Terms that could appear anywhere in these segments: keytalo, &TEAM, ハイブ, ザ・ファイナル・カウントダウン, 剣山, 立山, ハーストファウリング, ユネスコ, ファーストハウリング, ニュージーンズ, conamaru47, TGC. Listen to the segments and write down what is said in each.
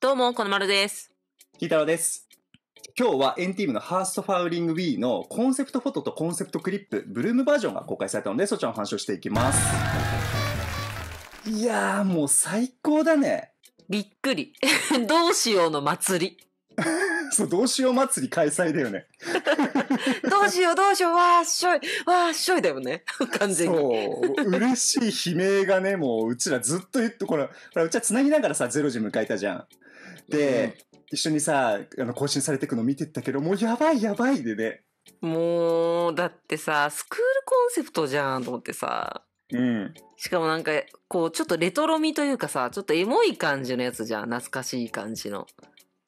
どうも、このまるです。キータロです。今日は &TEAM のハーストファウリング Wii のコンセプトフォトとコンセプトクリップ、ブルームバージョンが公開されたので、そちらの話をしていきます。いやー、もう最高だね。びっくり。どうしようの祭り。そう、どうしよう祭り開催だよね。どうしようどうしよう、わーっしょい、わーっしょいだよね。完全に。そう、嬉しい悲鳴がね、もううちらずっと言って、これうちはつなぎながらさ、0時迎えたじゃん。で、一緒にさ、更新されていくの見てったけど、もうやばいやばいでね。もう、だってさ、スクールコンセプトじゃんと思ってさ。うん。しかもなんか、こう、ちょっとレトロみというかさ、ちょっとエモい感じのやつじゃん。懐かしい感じの。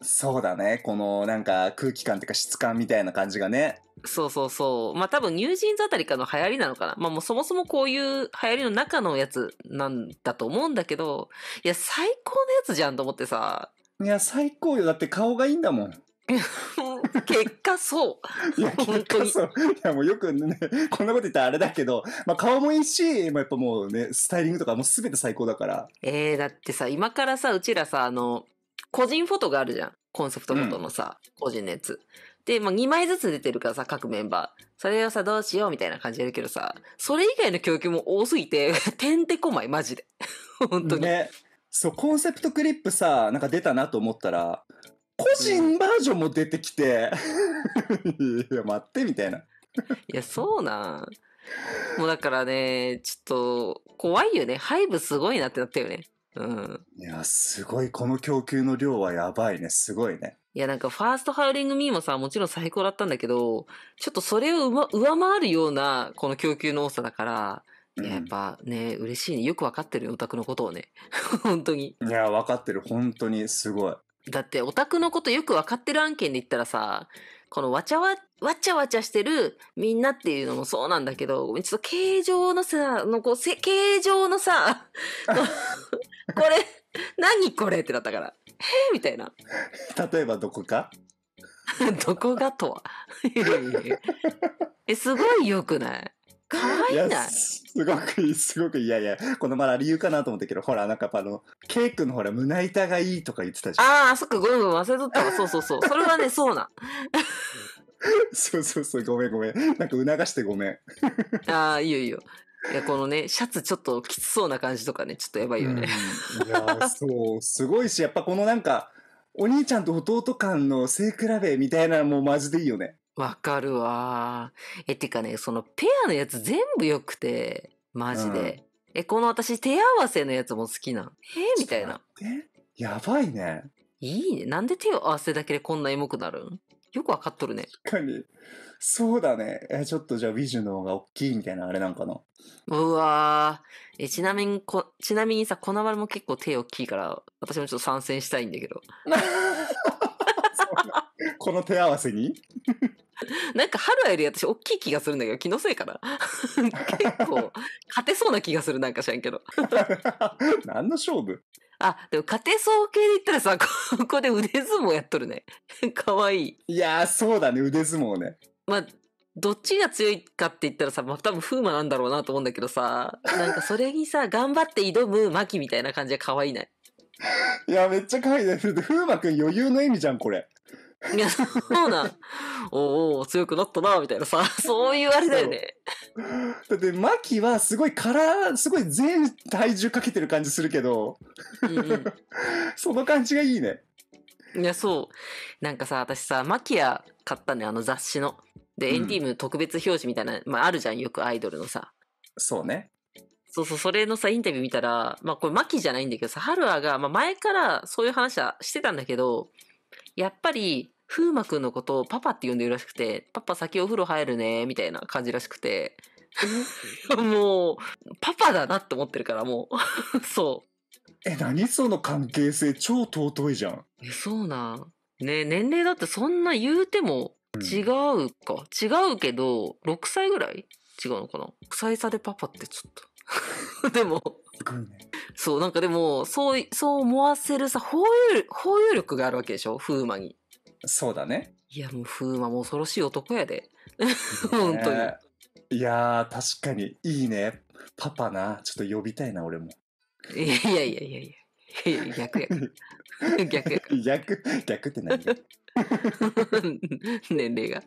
そうだね。このなんか空気感っていうか質感みたいな感じがね。そうそうそう。まあ多分ニュージーンズあたりからの流行りなのかな。まあもうそもそもこういう流行りの中のやつなんだと思うんだけど、いや最高のやつじゃんと思ってさ。いや最高よ。だって顔がいいんだもん。結果そう。いや本当に。いやもうよくね、こんなこと言ったらあれだけど、まあ顔もいいし、まあ、やっぱもうね、スタイリングとかもう全て最高だから。だってさ、今からさ、うちらさ、個人フォトがあるじゃん。コンセプトフォトのさ、うん、個人のやつ。で、まあ、2枚ずつ出てるからさ、各メンバー。それをさ、どうしようみたいな感じでやるけどさ、それ以外の供給も多すぎて、てんてこまい、マジで。本当に。ね。そう、コンセプトクリップさ、なんか出たなと思ったら、個人バージョンも出てきて、いや、待って、みたいな。いや、そうなん。もうだからね、ちょっと、怖いよね。ハイブすごいなってなったよね。うん、いやすごい、この供給の量はやばいね。すごいね。いやなんかファーストハウリングミーもさ、もちろん最高だったんだけど、ちょっとそれを上回るようなこの供給の多さだから、うん、やっぱね嬉しいね。よく分かってるよ、オタクのことをね。本当に。いや分かってる、本当にすごい。だってオタクのことよく分かってる案件で言ったらさ、このわちゃわちゃしてるみんなっていうのもそうなんだけど、ちょっと形状のさ、これ、何これってなったから、みたいな。例えばどこかどこがとは。すごい良くない？かわいない？いや、すごく、いやいや、このまだ理由かなと思ったけど、ほら、なんかケイ君のほら、胸板がいいとか言ってたじゃん。ああ、そっか、ごめん忘れとったわ。そうそうそう。それはね、そうな。そうそうそう、ごめん。なんか促してごめん。ああ、いいよいいよ。いや、このね、シャツちょっときつそうな感じとかね、ちょっとやばいよね。いや、そう、すごいし、やっぱこのなんか、お兄ちゃんと弟間の背比べみたいなのもマジでいいよね。わかるわ。てかね、そのペアのやつ全部良くて、マジで。うん、この私、手合わせのやつも好きなん。みたいな。やばいね。いいね。なんで手を合わせだけでこんなエモくなるん？よくわかっとるね。確かに。そうだね。ちょっとじゃあ、ビジュの方が大きいみたいな、あれなんかな。うわー。ちなみにさ、この丸も結構手大きいから、私もちょっと参戦したいんだけど。この手合わせになんか春はより私大きい気がするんだけど、気のせいかな。結構勝てそうな気がする、なんか知らんけど。何の勝負？あ、でも勝てそう系で言ったらさ、ここで腕相撲やっとるね。かわいい。いやーそうだね、腕相撲ね。まあどっちが強いかって言ったらさ、まあ、多分風磨なんだろうなと思うんだけどさ、なんかそれにさ頑張って挑むマキみたいな感じはかわいいね。いやめっちゃかわいいね。風磨くん余裕の意味じゃんこれ。いやそうなん。おー強くなったなみたいなさ、そういうあれだよね。だってマキはすごいすごい全体重かけてる感じするけど、うん、うん、その感じがいいね。いやそうなんかさ、私さマキア買ったね、雑誌ので、うん、&TEAM特別表紙みたいな、まあ、あるじゃん、よくアイドルのさ。そうね。そう、それのさ、インタビュー見たら、まあこれマキじゃないんだけどさ、ハルアが、まあ前からそういう話はしてたんだけど、やっぱり、風磨くんのことをパパって呼んでるらしくて、パパ先お風呂入るね、みたいな感じらしくて、もう、パパだなって思ってるから、もう、そう。何その関係性、超尊いじゃん。そうなん。ね、年齢だってそんな言うても違うか。うん、違うけど、6歳ぐらい違うのかな。6歳差でパパってちょっと。でも、ね、そう、なんかでも、そう思わせるさ、包容力があるわけでしょ、風磨に。そうだね。いや、もう風磨も恐ろしい男やで。本当に。いやー、確かに、いいね。パパな、ちょっと呼びたいな、俺も。いやいやいやいやいや。いやいや、逆って何だ年齢が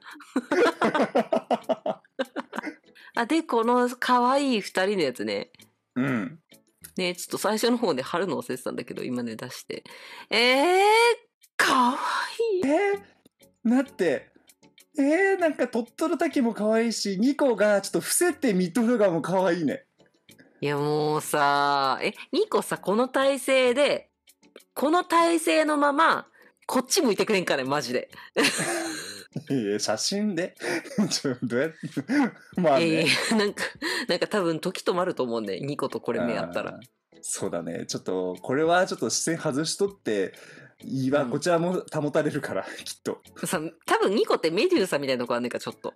あ、でこの可愛い2人のやつね、うんね、ちょっと最初の方で貼るの忘れてたんだけど今ね出して、かわいい。だってなんか鳥取滝もかわいいし、ニコがちょっと伏せてミッドフガーもかわいいね。いやもうさ、ニコさ、この体勢でこの体勢のままこっち向いてくれんかねマジで。いや写真でどうやってまあね、なんか多分時止まると思うんで、ニコとこれ目あったら。そうだね、ちょっとこれはちょっと視線外しとっていいわ、うん、こちらも保たれるからきっとさ。多分ニコってメデューサみたいなとこあんねんか、ちょっと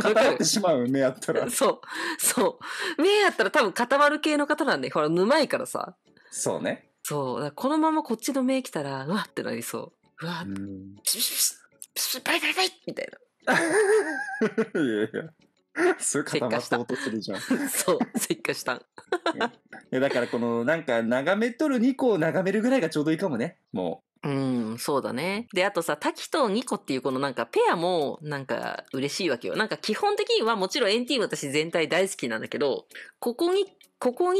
偏ってしまう目やったらそう目やったら多分固まる系の方なんで、ほら沼いからさ。そうね、そうだ、このままこっちの目来たらうわってなりそう。うわー、ピシピシピシバリバリバリみたいな。いやいや、すごい固まった音するじゃん。そう、せっかしたん。だからこのなんか眺めとる2個を眺めるぐらいがちょうどいいかもね、もう。そうだね。で、あとさ、タキとニコっていうこのなんかペアもなんか嬉しいわけよ。なんか基本的にはもちろん&TEAM私全体大好きなんだけど、ここに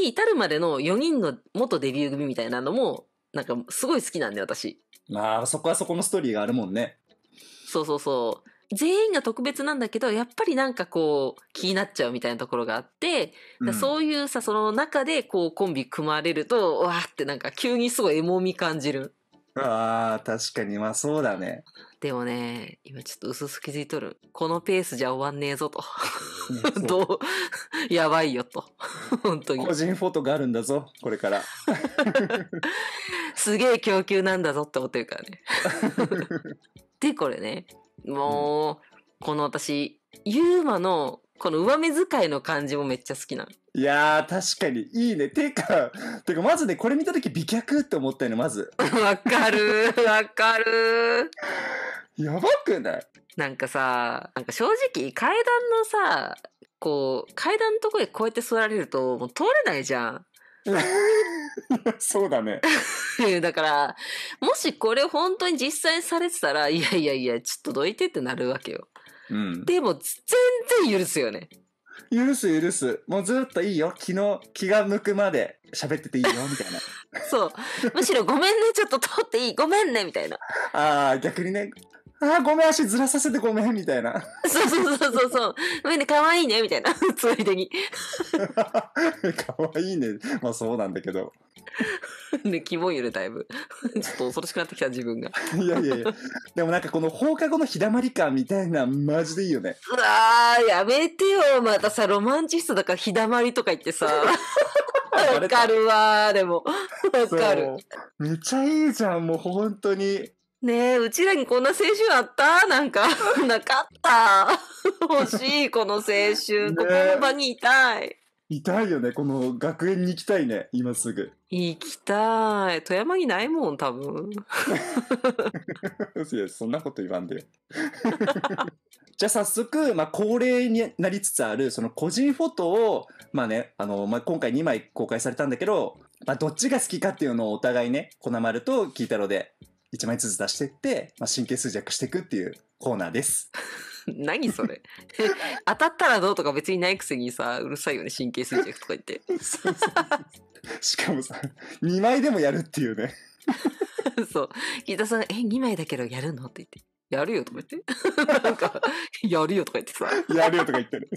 至るまでの4人の元デビュー組みたいなのもなんかすごい好きなんだよ私。まあそこはそこのストーリーがあるもんね。そうそうそう。全員が特別なんだけど、やっぱりなんかこう気になっちゃうみたいなところがあって、うん、そういうさ、その中でこうコンビ組まれるとわーってなんか急にすごいエモみ感じる。あー確かに、まあそうだね。でもね、今ちょっと薄々気づいとる、このペースじゃ終わんねえぞと。どうやばいよと。本当に個人フォトがあるんだぞこれから。すげえ供給なんだぞって思ってるからね。でこれね、もう、この私ユーマのこの上目遣いの感じもめっちゃ好きなの。いやー確かにいいね。てかまずね、これ見た時美脚って思ったよねまず。わかるわかる。やばくない？なんかさ、なんか正直階段のさ、こう階段のとこでこうやって座られるともう通れないじゃん。そうだね。だからもしこれ本当に実際されてたら、いやいやいやちょっとどいてってなるわけよ、うん、でも全然許すよね。許すもうずっといいよ、昨日気が向くまで喋ってていいよみたいな。そう、むしろごめんねちょっと撮っていい、ごめんねみたいな。あー逆にね、あーごめん足ずらさせてごめんみたいな。そうごめんねかわいいねみたいな、ついでに。かわいいね、まあそうなんだけどね。キモいよねだいぶ。ちょっと恐ろしくなってきた自分が。いやでもなんかこの放課後の日だまり感みたいなマジでいいよね。うわーやめてよ、またさロマンチストだから日だまりとか言ってさ。わかるわー、でもわかる、めちゃいいじゃんもう本当にね。えうちらにこんな青春あった？なんかなかった。欲しいこの青春、ここの場にいたい。いたいよね、この学園に行きたいね今すぐ。行きたい、富山にないもん多分。いやそんなこと言わんで。じゃあ早速、まあ、恒例になりつつあるその個人フォトを、まあね、今回2枚公開されたんだけど、まあ、どっちが好きかっていうのをお互いね、こなまるとキイタロウで1枚ずつ出していって、まあ、神経衰弱していくっていうコーナーです。何それ。当たったらどうとか別にないくせにさ、うるさいよね神経衰弱とか言って。そうしかもさ2枚でもやるっていうね。そう、キイタさん「2枚だけどやるの？」って言って「やるよ」とか言ってなんか「やるよ」とか言ってさ「やるよ」とか言ってる。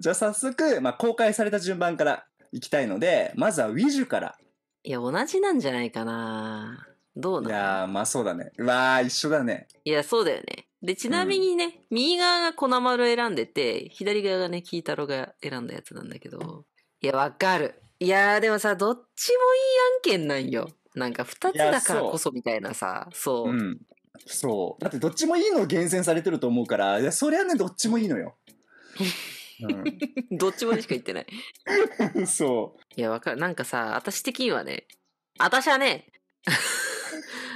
じゃあ早速、まあ、公開された順番からいきたいので、まずはウィジュから。いや同じなんじゃないかな。どうなの？いやまあそうだね。うわー一緒だね。いやそうだよね。でちなみにね、右側がこなまる選んでて、左側がねキイタロウが選んだやつなんだけど、いやわかる。いやでもさどっちもいい案件なんよ。なんか2つだからこそみたいなさ。そう、そうだってどっちもいいのを厳選されてると思うから、いやそりゃねどっちもいいのよ。どっちもにしか言ってない。そういやわかる。なんかさ私的にはね、私はね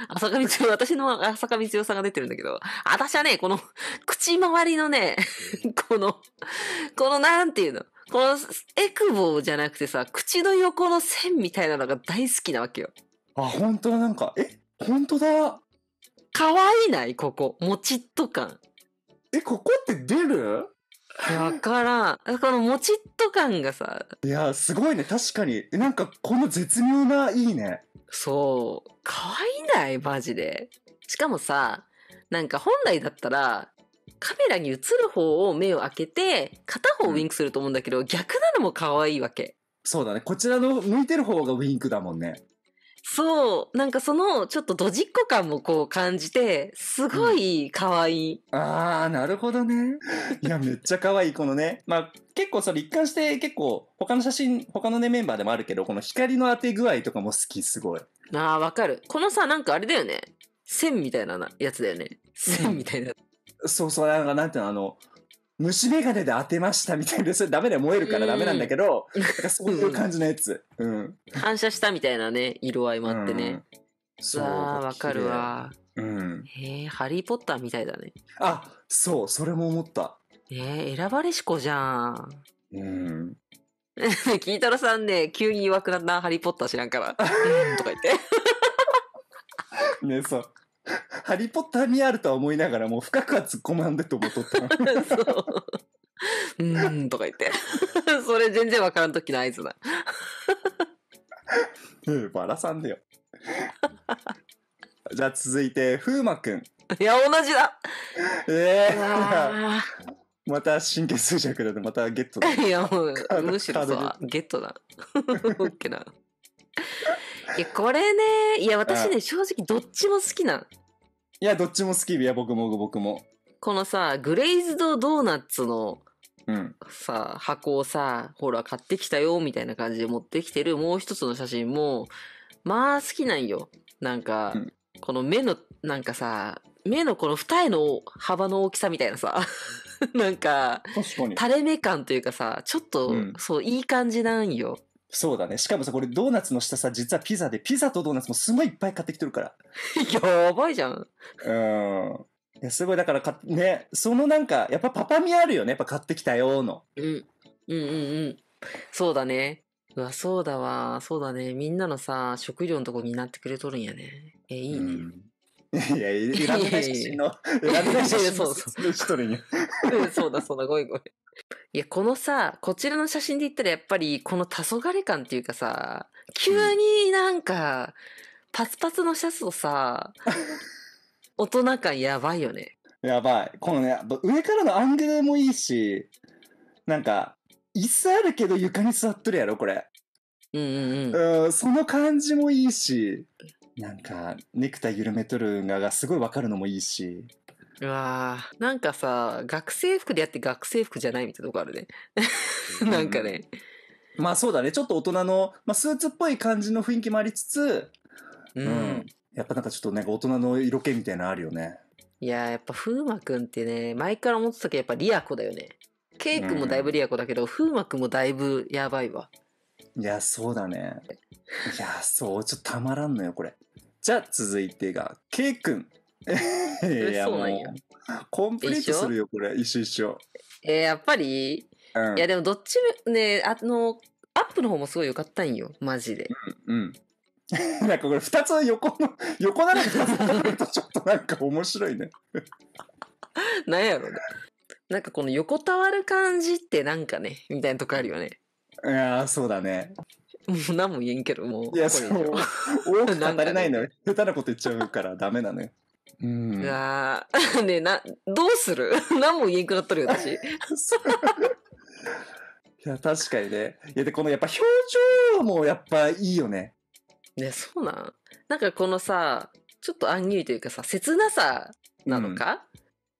浅香光代、私の浅香光代さんが出てるんだけど、私はねこの口周りのね、このなんていうの、このエクボじゃなくてさ、口の横の線みたいなのが大好きなわけよ。あ、本当だ、なんか、え、本当だ。可愛いないここ、もちっと感。え、ここって出る？わからん。このもちっと感がさ。いや、すごいね、確かに。なんか、この絶妙ないいね。そう。可愛いないマジで。しかもさ、なんか本来だったら、カメラに映る方を目を開けて片方ウインクすると思うんだけど、うん、逆なのも可愛いわけ。そうだね、こちらの向いてる方がウインクだもんね。そう、なんかそのちょっとドジっ子感もこう感じて、すごい可愛い、うん、あーなるほどね。いやめっちゃ可愛いこのね、まあ結構それ一貫して結構他の写真他のねメンバーでもあるけど、この光の当て具合とかも好き。すごい。あーわかる。このさ、なんかあれだよね、線みたいなやつだよね。線みたいな、うん、そうそう、なんかなんていうの、あの虫眼鏡で当てましたみたいな、それダメだよ、燃えるからダメなんだけど、うん、なんかそういう感じのやつ、うん、反射したみたいなね、色合いもあってね、うん、そうわかるわ、うん、ハリーポッターみたいだね。あ、そう、それも思った。選ばれし子じゃん、うん、キータロさんね、急に弱くなった。ハリーポッター知らんからとか言ってね、そうハリーポッターにあるとは思いながらもう深くは突っ込まんでと思っとったそううんとか言ってそれ全然わからん時の合図だバラさんだよじゃあ続いて風磨くん。いや同じだ。また神経衰弱だね。またゲットだ。いやむしろさゲットだオッケーな。いやこれね、いや私ね、正直どっちも好きなん。いやどっちも好き。いや僕もこのさグレイズドドーナツの、うん、さ箱をさ、ほら買ってきたよみたいな感じで持ってきてるもう一つの写真もまあ好きなんよ。なんか、うん、この目のなんかさ、目のこの二重の幅の大きさみたいなさなんか垂れ目感というかさ、ちょっと、うん、そういい感じなんよ。そうだね。しかもさ、これドーナツの下さ、実はピザで、ピザとドーナツもすごいいっぱい買ってきてるからやばいじゃん。いやすごい、だからかね、そのなんかやっぱパパ味あるよね、やっぱ買ってきたよの、うん、うんうんうんそうだね。うわそうだわ、そうだね。みんなのさ食料のとこになってくれとるんやね。いいね、うん、いやいらない写真のいらない写真のしとるんやそうだそうだ、ごめんごめん。いやこのさ、こちらの写真で言ったらやっぱりこの黄昏感っていうかさ、急になんかパツパツのシャツとさ、うん、大人感やばいよね。やばい。このね上からのアングルもいいし、なんか椅子あるけど床に座っとるやろこれ、うんうんうん、その感じもいいし、なんかネクタイ緩めとるのがすごい分かるのもいいし。うわー、なんかさ学生服でやって学生服じゃないみたいなとこあるねなんかね、うん、まあそうだね、ちょっと大人の、まあ、スーツっぽい感じの雰囲気もありつつ、うん、うん、やっぱなんかちょっとなんか大人の色気みたいなのあるよね。いややっぱ風磨くんってね、前から思ってたけどやっぱリア子だよね。ケイ君もだいぶリア子だけど、うん、風磨くんもだいぶやばいわ。いやそうだねいやそうちょっとたまらんのよこれ。じゃあ続いてがケイ君。いやそうなんや、コンプリートするよこれ。一緒一緒。やっぱり、うん、いやでもどっちもね、アップの方もすごい良かったんよマジで。うん、うん、なんかこれ2つの横並び2つるとちょっとなんか面白いねなんやろうね、なんかこの横たわる感じってなんかねみたいなとこあるよね。いやそうだね、もう何も言えんけど、もういやそう多く語れないのよ、ね、下手なこと言っちゃうからダメなのよ。うん、あねえどうする何も言えんくなっとるよ私いや確かにね。いやでこのやっぱ表情もやっぱいいよね。ねそうなん、なんかこのさちょっとアンニュイというかさ、切なさなのか、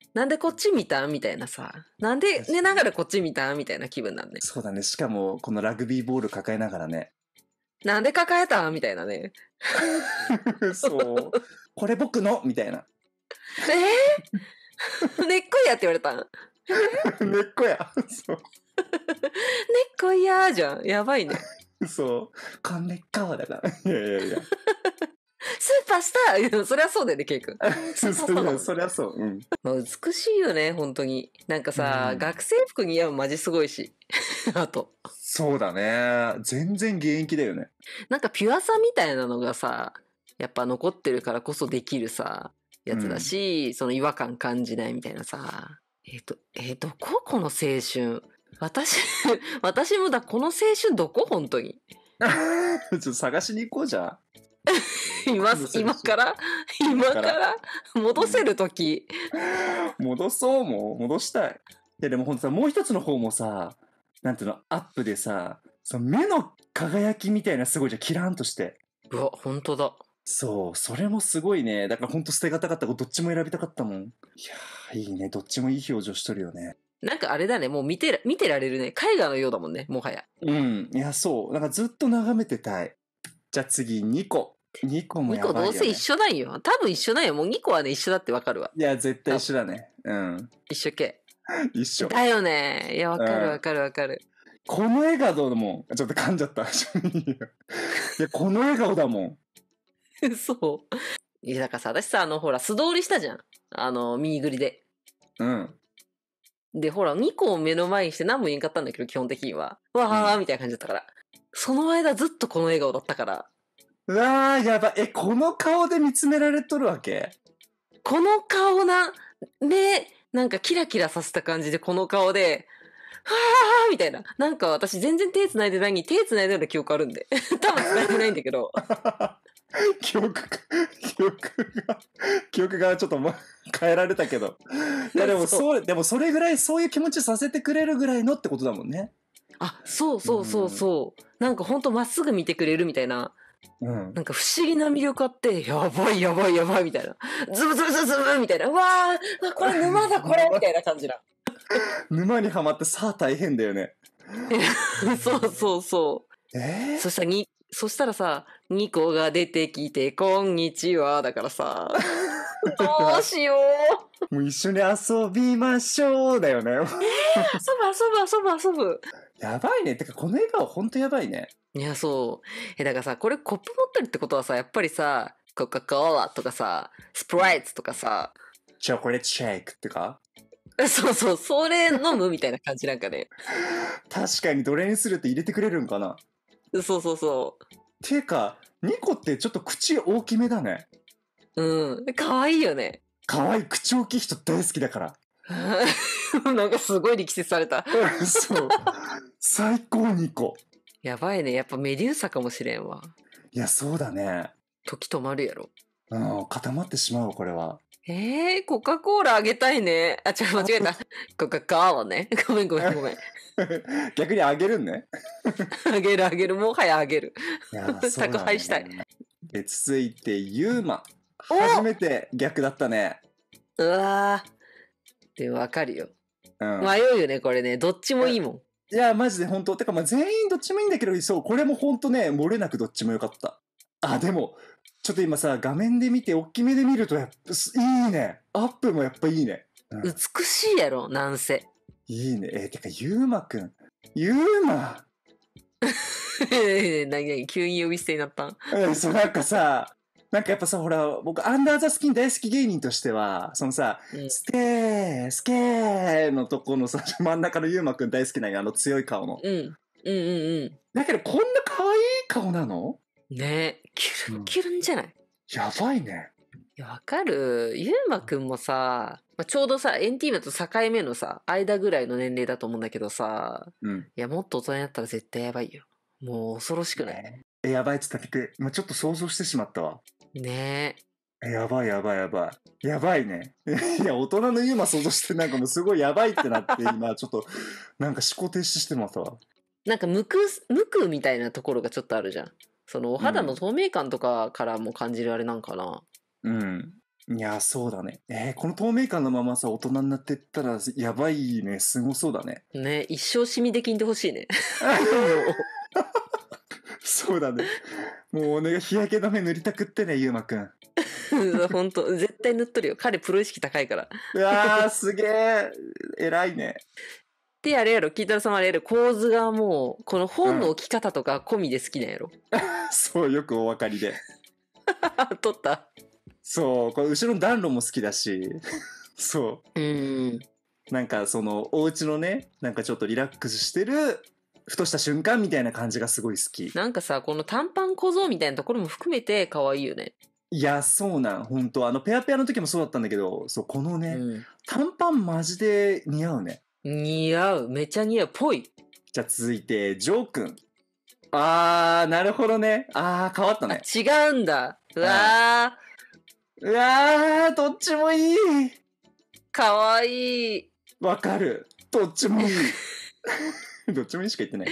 うん、なんでこっち見たみたいなさ、なんで寝ながらこっち見たみたいな気分なんね。そうだね。しかもこのラグビーボール抱えながらね、なんで抱えたみたいなねそうこれ僕のみたいな。根っこいやって言われたん根っこやそう根っこいやじゃん、やばいねそうこんねっこだからいやいやいやスーパースターそりゃそうだよね、ケイ君。そりゃそう。うん、美しいよね、本当に。なんかさ、うん、学生服似合うマジすごいし。あと。そうだね。全然現役だよね。なんかピュアさみたいなのがさ、やっぱ残ってるからこそできるさ、やつだし、うん、その違和感感じないみたいなさ。この青春。私もだ、この青春どこ本当に。ちょっと探しに行こうじゃ。今から戻せる時、うん、戻そう、もう戻したい。いやでもほんとさ、もう一つの方もさ、なんていうの、アップでさ、その目の輝きみたいなすごいじゃん、キラーンとして。うわ、ほんとだ。そう、それもすごいね。だからほんと捨てがたかった、どっちも選びたかったもん。いやいいね、どっちもいい表情しとるよね。なんかあれだね、もう見てられるね、絵画のようだもんね、もはや。うん、いやそう、なんかずっと眺めてたい。じゃあ次2個もやばいよね。2個どうせ一緒なんよ、多分一緒なんよ。もう2個はね、一緒だってわかるわ。いや絶対一緒だね。うん、一緒系。一緒だよね。いやわかるわかるわかる、うん、この笑顔だもん。ちょっと噛んじゃった。いやこの笑顔だもん。そう、いやだからさ、私さ、ほら素通りしたじゃん、右ぐりで。うん、でほら2個を目の前にして何も言えんかったんだけど、基本的にはわーみたいな感じだったから、うん、その間ずっとこの笑顔だったから。うわーやばい。この顔で見つめられとるわけ。この顔な、目なんかキラキラさせた感じで、この顔ではーみたいな。なんか私全然手繋いでないのに、手繋いでる記憶あるんで多分繋いでないんだけど記憶がちょっと変えられたけど。いやでもそれぐらい、そういう気持ちさせてくれるぐらいのってことだもんね。あ、そうそうそうそう、うん、なんかほんとまっすぐ見てくれるみたいな、うん、なんか不思議な魅力あって、やばいやばいやばいみたいな、ズブズブズブズブみたいな、うわーこれ沼だこれみたいな感じだ沼にはまってさあ大変だよねそうそうそう、そしたらさ、2個が出てきて、こんにちはだからさどうしよう。もう一緒に遊びましょうだよね。遊ぶ。やばいね。てかこの笑顔ほんとやばいね。いやそう。だからさ、これコップ持ってるってことはさ、やっぱりさ、コカ・コーラとかさ、スプライツとかさ、チョコレートシェイクってか。そうそう、それ飲むみたいな感じなんかね。確かに、どれにするって入れてくれるんかな。そうそうそう。てか、ニコってちょっと口大きめだね。うん、可愛いよね。可愛い、口大きい人大好きだからなんかすごい力説されたそう最高にこうやばいね。やっぱメデューサかもしれんわ。いやそうだね、時止まるやろ。うん、固まってしまうわこれは。コカ・コーラあげたいね。あ、違う、間違えたコカ・コーラね。ごめん逆にあげるんねあげる、もはやあげる。いやそうだね、宅配したい。で続いてユーマ。初めて逆だったね。うわー、でも分かるよ、うん、迷うよねこれね。どっちもいいもん。いやマジで本当。てかまあ全員どっちもいいんだけど、そうこれも本当ね、漏れなくどっちもよかった。あ、でもちょっと今さ、画面で見て大きめで見るとやっぱいいね。アップもやっぱいいね、うん、美しいやろなんせ。いいね。てかユーマくん、ユーマ何急に呼び捨てになったんそうなんかさ、なんかやっぱさ、ほら、僕、アンダーザスキン大好き芸人としては、そのさ、うん、スケーのとこのさ、真ん中のゆうまくん大好きなんや、強い顔の。うん。うんうんうん。だけど、こんな可愛い顔なのね。キュルンキュルンじゃない、うん、やばいね。いや、わかる。ゆうまくんもさ、まあ、ちょうどさ、&TEAMだと境目のさ、間ぐらいの年齢だと思うんだけどさ、うん、いや、もっと大人になったら絶対やばいよ。もう恐ろしくない、ね、やばいって言ったって、まあ、ちょっと想像してしまったわ。ねえ、やばいね。いや大人のユーマ想像して、なんかもうすごいやばいってなって今ちょっとなんか思考停止してますわ。なんかむくみたいなところがちょっとあるじゃん。そのお肌の透明感とかからも感じるあれなんかな。うん、うん、いやそうだね。この透明感のままさ大人になってったらやばいね。すごそうだね。ね、一生シミできんでほしいねそうだね。もうね、日焼け止め塗りたくってね、ゆうまくん。ほんと、絶対塗っとるよ。彼、プロ意識高いから。うわー、すげえ。偉いね。で、あれやろ、キータルさんあれやろ、構図がもう、この本の置き方とか込みで好きなんやろ。うん、そう、よくお分かりで。撮った。そう、これ後ろの暖炉も好きだし、そう。なんかそのお家のね、なんかちょっとリラックスしてるふとした瞬間みたいな感じがすごい好き。なんかさ、この短パン小僧みたいなところも含めて可愛いよね。いや、そうなん、本当ペアペアの時もそうだったんだけど、そうこのね、短パンマジで似合うね。似合う、めちゃ似合うぽい。じゃあ続いてジョー君。あー、なるほどね。あー、変わったね。違うんだ。うわー、うわー、どっちもいい。かわいい。わかる。どっちもいい。どっちもいいしか言ってない。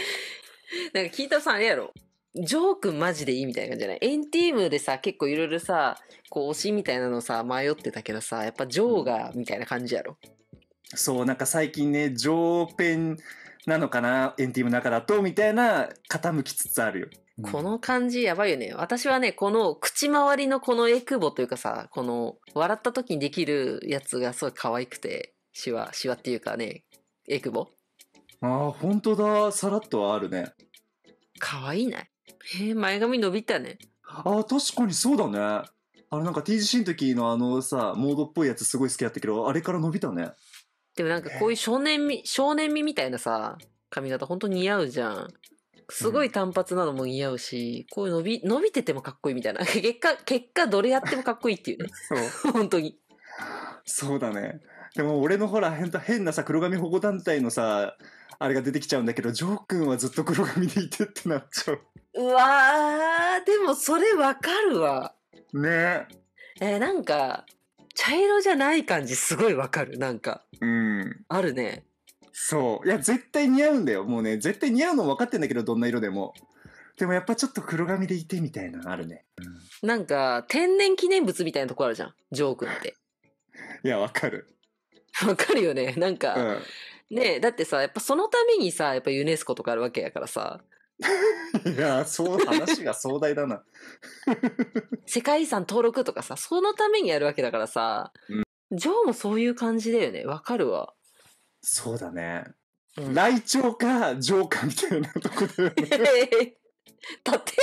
なんか聞いたさんあれやろ。ジョー君マジでいいみたいな感じじゃない？&TEAMでさ、結構いろいろさ、こう推しみたいなのさ、迷ってたけどさ、やっぱジョーがみたいな感じやろ。そう、なんか最近ね、ジョーペンなのかな、&TEAMの中だとみたいな傾きつつあるよ。この感じやばいよね。私はね、この口周りのこのエクボというかさ、この笑った時にできるやつがすごい可愛くて、シワっていうかね、エクボ。あー、ほんとだ、さらっとはあるね。可愛いね。前髪伸びたね。あ、確かにそうだね。なんか TGC の時のさ、モードっぽいやつすごい好きだったけど、あれから伸びたね。でもなんかこういう少年味みたいなさ、髪型ほんと似合うじゃん。すごい単発なのも似合うし、こういう伸びててもかっこいいみたいな。結果どれやってもかっこいいっていうね。そう。本当に。そうだね。でも俺のほら、変なさ、黒髪保護団体のさ、あれが出てきちゃうんだけど、ジョー君はずっと黒髪でいてってなっちゃう。うわー、でもそれわかるわ。ねえ。なんか、茶色じゃない感じすごいわかる。なんか。うん。あるね。そう。いや、絶対似合うんだよ。もうね、絶対似合うのも分かってんだけど、どんな色でも。でもやっぱちょっと黒髪でいてみたいなのあるね。なんか、天然記念物みたいなとこあるじゃん。ジョー君って。いや、わかる。わかるよね。なんか。ねえ、だってさ、やっぱそのためにさ、やっぱユネスコとかあるわけやからさ。いや、そう、話が壮大だな。世界遺産登録とかさ、そのためにやるわけだからさ、ジョーもそういう感じだよね。わかるわ。そうだね。雷鳥か、ジョーかみたいなとこだよね。立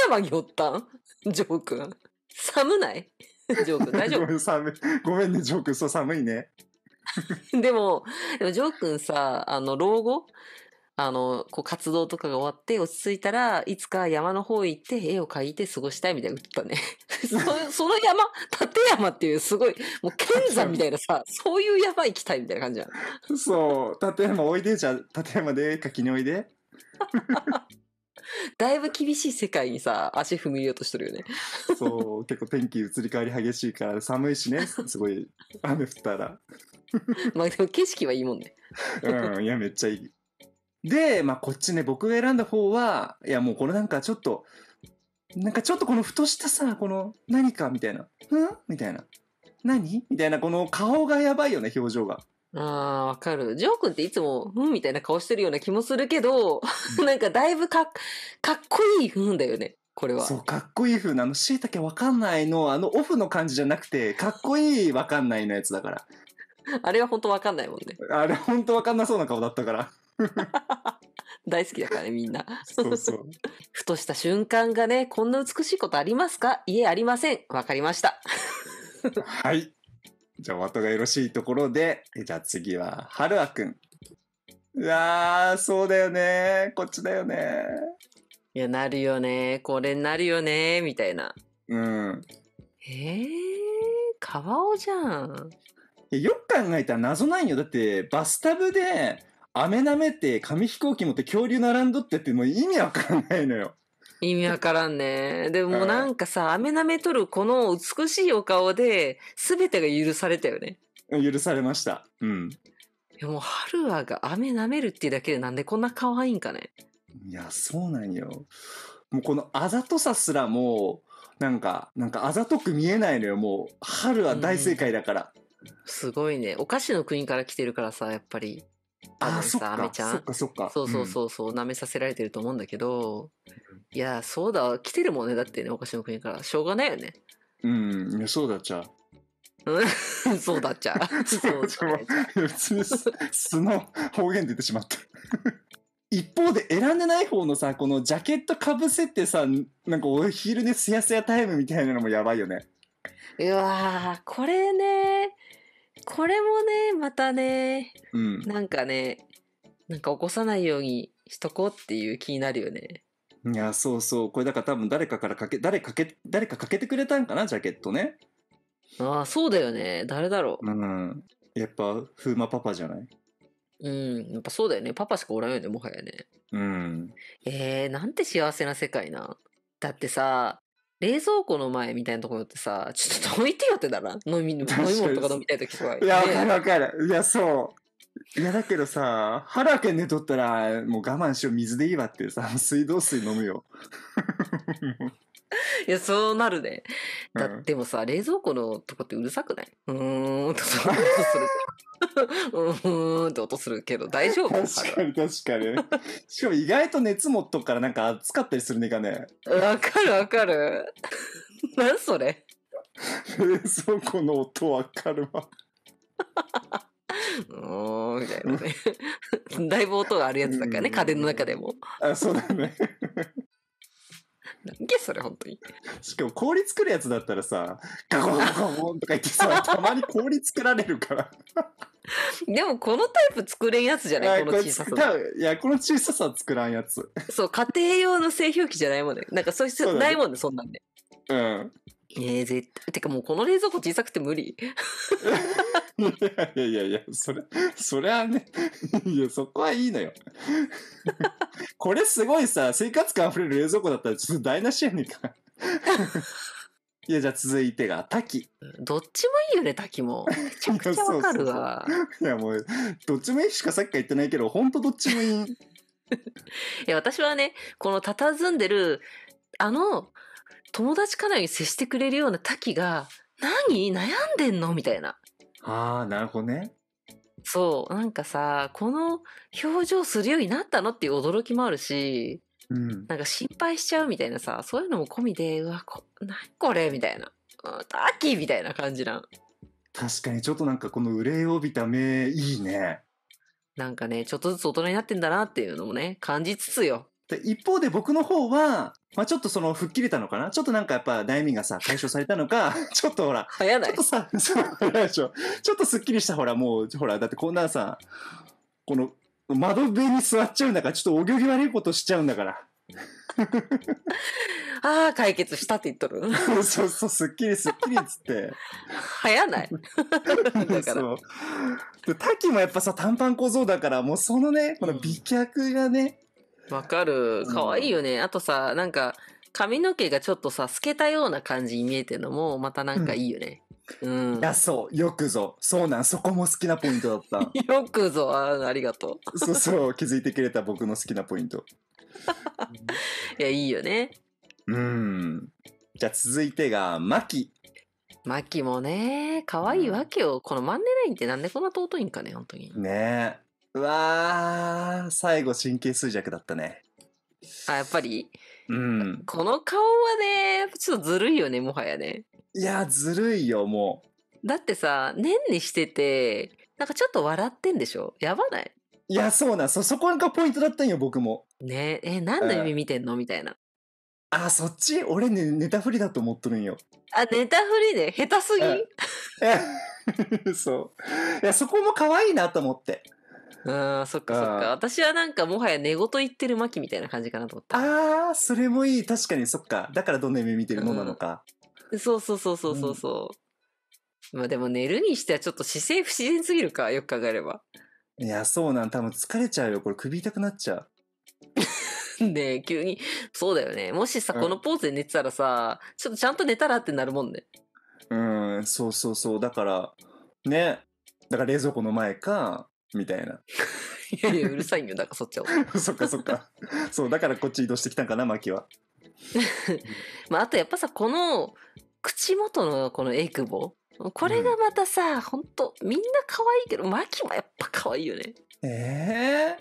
山におったん？ジョーくん。寒ない？ジョーくん、大丈夫？ごめんね、ジョーくん、そう、寒いね。でもジョー君さ、老後こう活動とかが終わって落ち着いたらいつか山の方行って絵を描いて過ごしたいみたいなことだね。その山、立山っていうすごいもう剣山みたいなさ、そういう山行きたいみたいな感じじゃん。そう、立山おいで、じゃあ立山で絵描きにおいで。だいぶ厳しい世界にさ、足踏み入れようとしてるよね。そう、結構天気移り変わり激しいから、寒いしね、すごい雨降ったら。まあでも景色はいいもんね。いや、めっちゃいい。で、まあこっちね、僕が選んだ方は、いやもうこれなんかちょっとこのふとしたさ、この何かみたいな、みたいな、何みたいな、この顔がやばいよね、表情が。あー、わかる。ジョー君っていつも「うん」みたいな顔してるような気もするけど、なんかだいぶかっこいい風だよね、これは。そう、かっこいい風なの。しいたけわかんないの、オフの感じじゃなくて、かっこいいわかんないのやつだから。あれはほんとわかんないもんね。あれほんとわかんなそうな顔だったから。大好きだからね、みんな。そうそう。ふとした瞬間がね、こんな美しいことありますか？いえ、ありません。わかりました。はい、じゃあ、的がよろしいところで、じゃあ次は、はるあくん。うわー、そうだよね。こっちだよね。いや、なるよね。これになるよね。みたいな。うん。カワオじゃん。よく考えたら謎ないよ。だって、バスタブで、飴舐めて、紙飛行機持って、恐竜並んどってって、もう意味わからないのよ。意味わからんね。でもなんかさ、飴舐めとるこの美しいお顔で全てが許されたよね。許されました。うん。いや、もう春はが飴舐めるっていうだけでなんでこんな可愛いんかね。いや、そうなんよ。もうこのあざとさすらもなんかあざとく見えないのよ。もう春は大正解だから。すごいね。お菓子の国から来てるからさ、やっぱり。あ、そっか、飴ちゃん。そうそう、舐めさせられてると思うんだけど、いや、そうだ、来てるもんね、だってね、お菓子の国から。しょうがないよね。うん、いや、そうだっちゃ。そうだっちゃ。そうだっちゃ。別に素の方言出てしまった。一方で選んでない方のさ、このジャケットかぶせてさ、なんかお昼寝すやすやタイムみたいなのもやばいよね。うわー、これね、これもね、またね、うん、なんかね、なんか起こさないようにしとこうっていう気になるよね。いや、そうそう。これだから多分誰かかけてくれたんかな、ジャケットね。ああ、そうだよね。誰だろう。うん。やっぱ、風磨パパじゃない？うん。やっぱそうだよね。パパしかおらんよね、もはやね。うん。なんて幸せな世界な。だってさ、冷蔵庫の前みたいなところってさ、ちょっとどいてよってだな。飲み物とか飲みたいときとか。いや、わかるわかる。いや、そう。いやだけどさ、腹開けんでとったらもう我慢しよう、水でいいわってさ、水道水飲むよ。いや、そうなるね。だってもさ、うん、冷蔵庫のとこってうるさくない？うーんと音する。うーんって音するけど大丈夫？確かに確かに。しかも意外と熱持っとくからなんか暑かったりするねかね。わかるわかる。なんそれ。冷蔵庫の音わかるわ。みたいなね。だいぶ音があるやつだからね、家電の中でも。あ、そうだね。なんでそれ本当に。しかも氷作るやつだったらさ、ガコンガコンとか言ってさ、たまに氷作られるから。でもこのタイプ作れんやつじゃない？この小ささ。いや、この小ささは作らんやつ。そう、家庭用の製氷機じゃないもんね。なんかそういうないもんね、そんなんで。うん。絶対。てかもうこの冷蔵庫小さくて無理。いや、それはね、いや、そこはいいのよ。これすごいさ、生活感あふれる冷蔵庫だったらちょっと台無しやねんか。いや、じゃあ続いてが、滝。どっちもいいよね、滝も。めちゃくちゃわかるわ。いや、もう、どっちもいいしかさっきから言ってないけど、ほんとどっちもいい。いや、私はね、この佇んでる、友達かのように接してくれるような滝が、悩んでんのみたいな。ああ、なるほどね。そう、なんかさ、この表情するようになったのっていう驚きもあるし、うん、なんか心配しちゃうみたいなさ、そういうのも込みで、うわ、何これみたいな、滝みたいな感じなん。確かにちょっとなんかこの憂いを帯びた目、いいね。なんかね、ちょっとずつ大人になってんだなっていうのもね、感じつつよ。で一方で僕の方は、まあ、ちょっとその吹っ切れたのかな、ちょっとなんかやっぱ悩みがさ解消されたのか、ちょっとほら早ないちょっとさそうでしょ、ちょっとすっきりした、ほらもうほらだってこんなさ、この窓辺に座っちゃうんだから、ちょっとお行儀悪いことしちゃうんだから。ああ、解決したって言っとる。そうそう、すっきりすっきりっつって。早ない。だから。そう。で、滝もやっぱさ短パン小僧だから、もうそのね、この美脚がね。わかる。かわいいよね。うん、あとさ、なんか、髪の毛がちょっとさ、透けたような感じに見えてるのも、またなんかいいよね。うん。うん、いや、そう。よくぞ。そうなん。そこも好きなポイントだった。よくぞ。ありがとう。そうそう。気づいてくれた僕の好きなポイント。いや、いいよね。うん。じゃあ続いてが、マキ。マキもね、かわいいわけよ。このマンネラインってなんでこんな尊いんかね、本当に。ねえ。うわー、最後神経衰弱だったね。あ、やっぱり、うん、この顔はねちょっとずるいよね、もはやね。いや、ずるいよ。もうだってさ、年にしててなんかちょっと笑ってんでしょ。やばない？いや、そうな、そこがポイントだったんよ、僕もね。何の夢見てんの、みたいな。あ、そっち。俺ね、ネタフリだと思っとるんよ。あ、ネタフリね、下手すぎ。そう、いや、そこも可愛いなと思って。ああ、そっかそっか。私はなんかもはや寝言言ってるマキみたいな感じかなと思った。ああ、それもいい。確かに、そっか。だからどんな夢見てるのなのか。うん、そう。まあでも寝るにしてはちょっと姿勢不自然すぎるか、よく考えれば。いや、そうなん。多分疲れちゃうよ。これ首痛くなっちゃう。ねえ、急に。そうだよね。もしさ、このポーズで寝てたらさ、ちょっとちゃんと寝たらってなるもんね。うん、そう。だから、ね。だから冷蔵庫の前か、みたいな。いやうるさいよ、だからそっちは。そっか。そうだからこっち移動してきたんかな、マキは。まあ、あとやっぱさ、この口元のこのエクボ、これがまたさ、ほんとみんな可愛いけど、マキもやっぱ可愛いよね。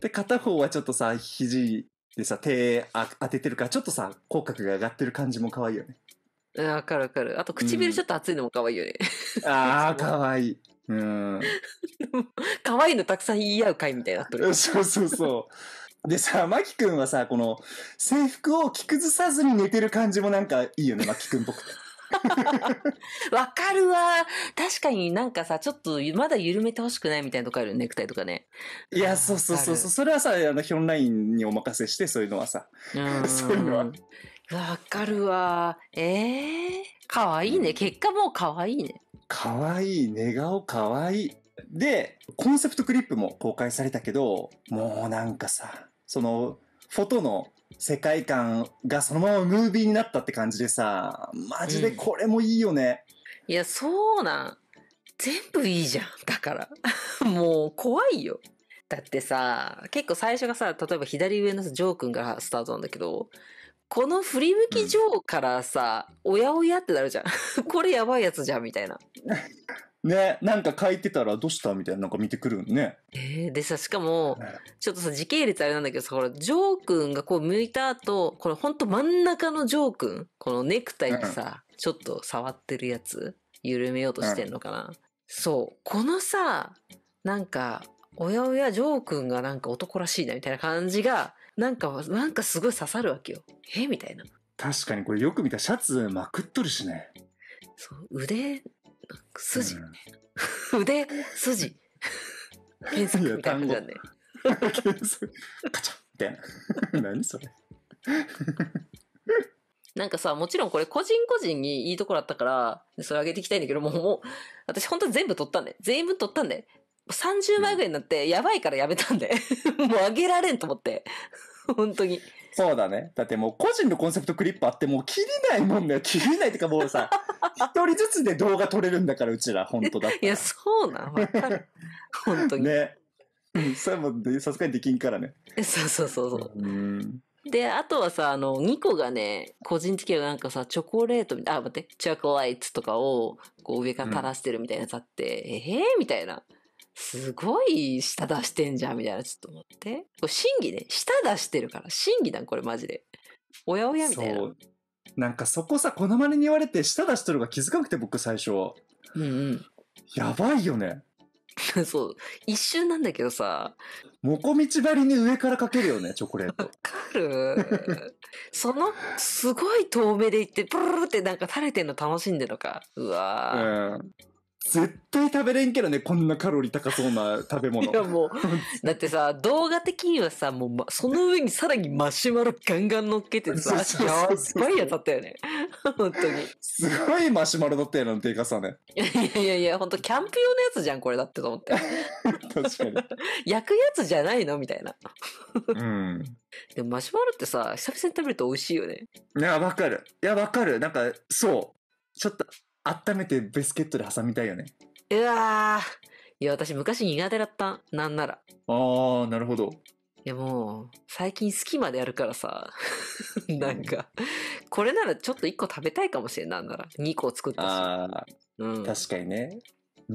で、片方はちょっとさ、肘でさ手当ててるから、ちょっとさ口角が上がってる感じも可愛いよね。わかるわかる。あと唇ちょっと厚いのも可愛いよね。ああ、可愛い。うん。可愛いのたくさん言い合う回みたいになってる。そうそうそう。でさ、マキ君はさ、この制服を着崩さずに寝てる感じもなんかいいよね、マキ君っぽくて。わかるわ。確かになんかさ、ちょっとまだ緩めてほしくないみたいなとこあるよね、ネクタイとかね。いや、そうそうそうそう。それはさ、ヒョンラインにお任せして、そういうのはさ。そういうのは。わかるわ。かわいいね。結果もうかわいいね。かわいい。寝顔かわいい。で、コンセプトクリップも公開されたけど、もうなんかさ、その、フォトの、世界観がそのままムービーになったって感じでさ、マジでこれもいいよね。うん、いや、そうなん。全部いいじゃん。だからもう怖いよ。だってさ、結構最初がさ、例えば左上のジョー君からスタートなんだけど、この振り向きジョーからさ、うん、おやおやってなるじゃん。これやばいやつじゃんみたいな。ね、なんか書いてたらどうしたみたいな、なんか見てくるんね。でさ、しかもちょっとさ、時系列あれなんだけどさ、これジョー君がこう向いた後、これほんと真ん中のジョー君、このネクタイにさ、うん、ちょっと触ってるやつ緩めようとしてんのかな、うん、そう、このさ、なんかおやおやジョー君がなんか男らしいなみたいな感じがなんかすごい刺さるわけよ。みたいな。確かにこれよく見た、シャツまくっとるしね。そう、腕筋、うん、腕筋検索みたいな感じだね。カチャッみたいな。何それ。なんかさ、もちろんこれ個人個人にいいところあったからそれ上げていきたいんだけど、もう私ほんと全部取ったんで、全部取ったんで、30枚ぐらいになってやばいからやめたんで、もう上げられんと思って本当に。そうだね。だってもう個人のコンセプトクリップあってもう切れないもんだよ。切れないってか、もうさ、一人ずつで動画撮れるんだから、うちら本当だって。いや、そうなん、わかる。本当に。ね。それもさすがにできんからね。そうそうそうそう。で、あとはさ、ニコがね、個人的にはなんかさ、チョコレートみたいな、待って、チョコレートとかをこう上から垂らしてるみたいなやつあって、みたいな。すごい舌出してんじゃんみたいな、ちょっと思って、これ審議ね、舌出してるから審議だん、これマジでおやおやみたいな。なんかそこさ、このまねに言われて舌出しとるが気づかなくて、僕最初やばいよね。そう、一瞬なんだけどさ、もこみちばりに上からかけるよね、チョコレート。わかる。そのすごい遠目でいってプルルルってなんか垂れてんの楽しんでるのか。うわー、絶対食べれんけどね、こんなカロリー高そうな食べ物。いや、もうだってさ、動画的にはさ、もうその上にさらにマシュマロガンガン乗っけてさ、やばいやつだったよね。本当にすごいマシュマロだったよな、でかさね。いやいやいや、本当キャンプ用のやつじゃんこれだって、と思って。確かに焼くやつじゃないのみたいな。でもマシュマロってさ、久々に食べると美味しいよね。いや、わかる。いや、わかる。なんかそう、ちょっと温めてビスケットで挟みたいよね。うわー、いや、私昔苦手だった、なんなら。ああ、なるほど。いや、もう最近好きまでやるからさ。なんかこれならちょっと1個食べたいかもしれない、なんなら2個作ったし。あー、確かにね。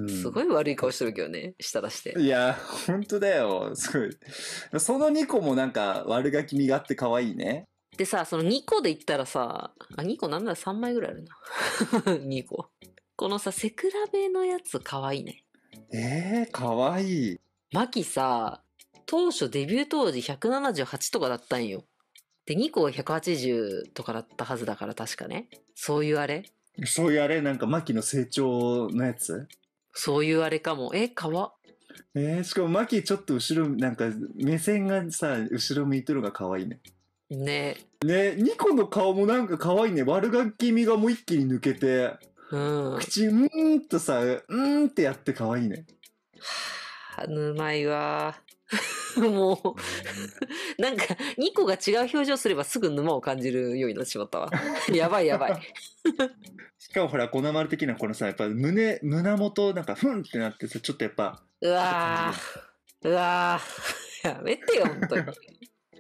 すごい悪い顔してるけどね、舌出して。いや、ほんとだよ。すごい、その2個もなんか悪ガキ身があって可愛いね。でさ、その2個で言ったらさ、あ、2個なんなら3枚ぐらいあるな。2個。このさ、背比べのやつかわいいね。かわいい。マキさ、当初デビュー当時178とかだったんよ。で、2個は180とかだったはずだから、確かね。そういうあれ、そういうあれ、なんかマキの成長のやつ、そういうあれかも。かわしかもマキちょっと後ろ、なんか目線がさ、後ろ向いてるのがかわいいね。ね、ニコの顔もなんか可愛いね。悪ガキ味がもう一気に抜けて、口うんとさ、うんってやって可愛いね。はぁ、うまいわ。もうなんかニコが違う表情すればすぐ沼を感じるようになってしまったわ。やばいやばい。しかもほら、粉丸的なこのさ、やっぱ胸元なんかふんってなってさ、ちょっとやっぱ、うわー、うわー、やめてよ本当に。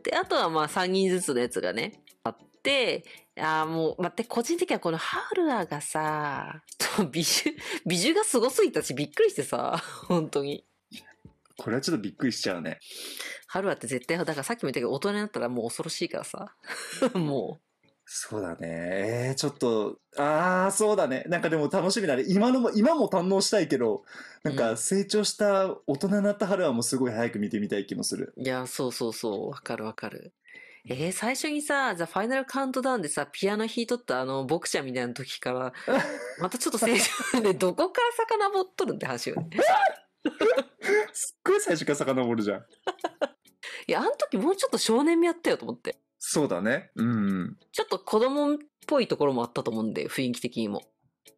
で、あとはまあ3人ずつのやつがね、あって、あー、もう待って、個人的にはこのハウラーがさ、美女がすごすぎたし、びっくりしてさ、本当に。これはちょっとびっくりしちゃうね。ハウラーって絶対、だからさっきも言ったけど、大人になったらもう恐ろしいからさ、もそうだね。ちょっと、そうだね。なんかでも楽しみだね。今も堪能したいけど、なんか成長した大人になった春はもうすごい早く見てみたい気もする。いや、そうそうそう、わかるわかる。最初にさ、ザ・ファイナル・カウントダウンでさ、ピアノ弾いとったボクちゃんみたいな時から、またちょっと成長で、どこから遡っとるんって話よね。すっごい最初から遡るじゃん。いや、あの時もうちょっと少年味あったよと思って。そうだね。うん。ちょっと子供っぽいところもあったと思うんで、雰囲気的にも。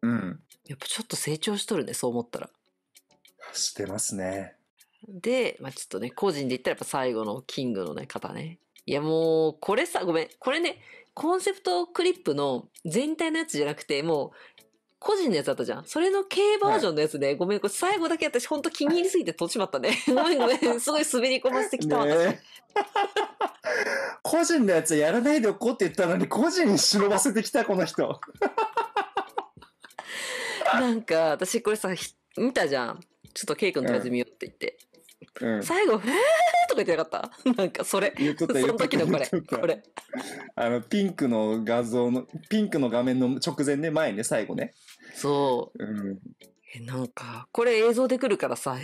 うん。やっぱちょっと成長しとるね、そう思ったら。してますね。で、まあちょっとね、個人で言ったらやっぱ最後のキングのね、方ね。いやもう、これさ、ごめん。これね、コンセプトクリップの全体のやつじゃなくて、もう、個人のやつあったじゃん。それの K バージョンのやつね。はい、ごめん、これ最後だけ私ほんと気に入りすぎて閉じまったね。ごめんごめん。すごい滑り込ませてきた私。個人のやつやらないでおこうって言ったのに、個人に忍ばせてきた、この人。なんか、私これさ、見たじゃん。ちょっと K 君とやってみようって言って。うんうん、最後、とか言ってなかったなんか、それ。その時のこれ。ピンクの画面の直前ね、前ね、最後ね。そう。うん、なんか、これ映像で来るからさ、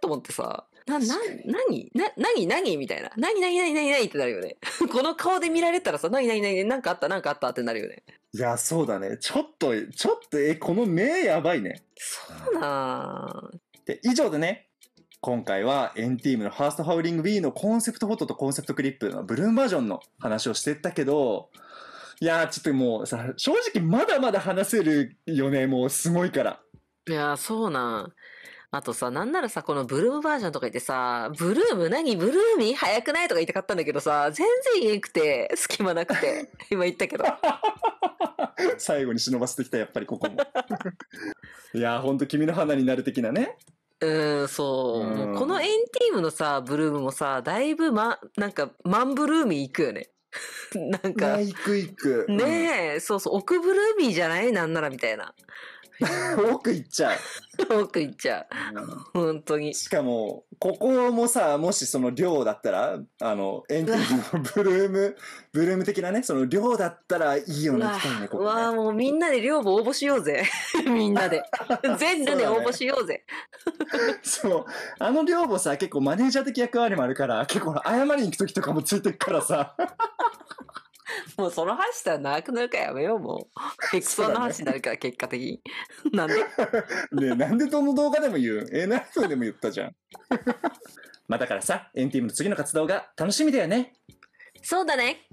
と思ってさ、何みたいな。何ってなるよね。この顔で見られたらさ、なんかあったってなるよね。いや、そうだね。ちょっと、この目やばいね。そうなで、以上でね。今回は &TEAM のファーストハウリング B のコンセプトフォトとコンセプトクリップのブルームバージョンの話をしてったけど、いやーちょっともうさ、正直まだまだ話せるよね、もうすごいから。いやーそうなん。あとさ、なんならさ、このブルームバージョンとか言ってさ、ブルーム何ブルーミー早くないとか言いたかったんだけどさ、全然言えんくて、隙間なくて、今言ったけど。最後に忍ばせてきた、やっぱりここも。いやーほんと君の花になる的なね。そう。もうこの&TEAMのさ、ブルームもさ、だいぶなんか、マンブルーミー行くよね。なんか。行く。ねえ、そうそう、奥ブルーミーじゃないなんならみたいな。奥行っちゃう。奥行っちゃう。本当に。しかも、ここもさ、もしその量だったら、&TEAMのブルーム的なね、その量だったらいいよね、来たんね、ここね。わあ、もうみんなで量も応募しようぜ。みんなで。全部で応募しようぜ。そう。寮母さ、結構マネージャー的役割もあるから、結構謝りに行くときとかもついてくからさ。もうその話したら長くなるからやめよう、もう。エクソの話になるから、結果的に。なんでねえ、なんでどの動画でも言う何分でも言ったじゃん。まあだからさ、&TEAMの次の活動が楽しみだよね。そうだね。